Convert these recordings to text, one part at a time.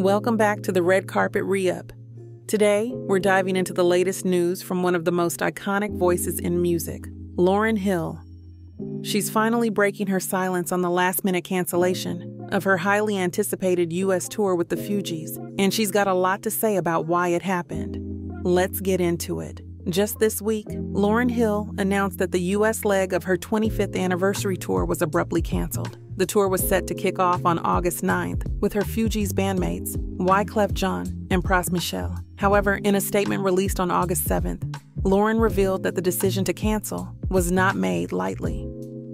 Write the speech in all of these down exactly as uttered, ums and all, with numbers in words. Welcome back to the Red Carpet Re-Up. Today, we're diving into the latest news from one of the most iconic voices in music, Lauryn Hill. She's finally breaking her silence on the last-minute cancellation of her highly anticipated U S tour with the Fugees, and she's got a lot to say about why it happened. Let's get into it. Just this week, Lauryn Hill announced that the U S leg of her twenty-fifth anniversary tour was abruptly canceled. The tour was set to kick off on August ninth with her Fugees bandmates, Wyclef Jean and Pras Michel. However, in a statement released on August seventh, Lauryn revealed that the decision to cancel was not made lightly.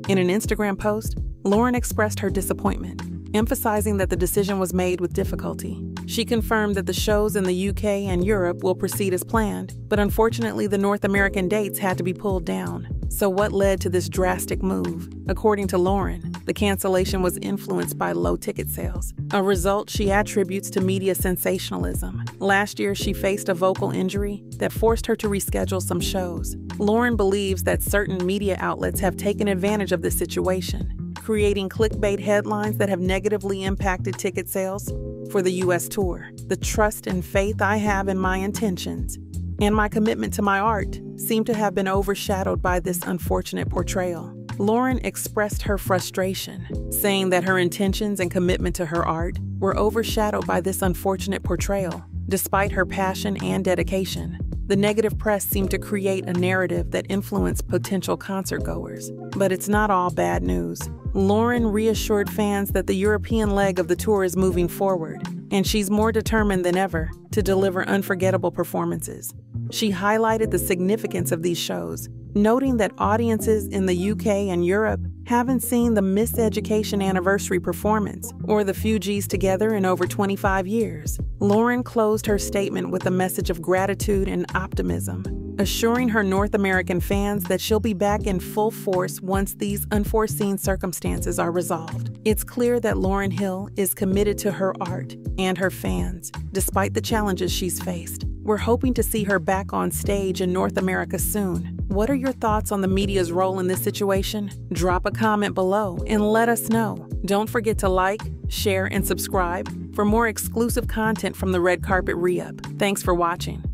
In an Instagram post, Lauryn expressed her disappointment, emphasizing that the decision was made with difficulty. She confirmed that the shows in the U K and Europe will proceed as planned, but unfortunately the North American dates had to be pulled down. So what led to this drastic move? According to Lauryn, the cancellation was influenced by low ticket sales, a result she attributes to media sensationalism. Last year, she faced a vocal injury that forced her to reschedule some shows. Lauryn believes that certain media outlets have taken advantage of this situation, creating clickbait headlines that have negatively impacted ticket sales for the U S tour. The trust and faith I have in my intentions and my commitment to my art seem to have been overshadowed by this unfortunate portrayal. Lauryn expressed her frustration, saying that her intentions and commitment to her art were overshadowed by this unfortunate portrayal. Despite her passion and dedication, the negative press seemed to create a narrative that influenced potential concertgoers. But it's not all bad news. Lauryn reassured fans that the European leg of the tour is moving forward, and she's more determined than ever to deliver unforgettable performances. She highlighted the significance of these shows, noting that audiences in the U K and Europe haven't seen the Miseducation anniversary performance or the Fugees together in over twenty-five years. Lauryn closed her statement with a message of gratitude and optimism, assuring her North American fans that she'll be back in full force once these unforeseen circumstances are resolved. It's clear that Lauryn Hill is committed to her art and her fans, despite the challenges she's faced. We're hoping to see her back on stage in North America soon. What are your thoughts on the media's role in this situation? Drop a comment below and let us know. Don't forget to like, share, and subscribe for more exclusive content from the Red Carpet Re-Up. Thanks for watching.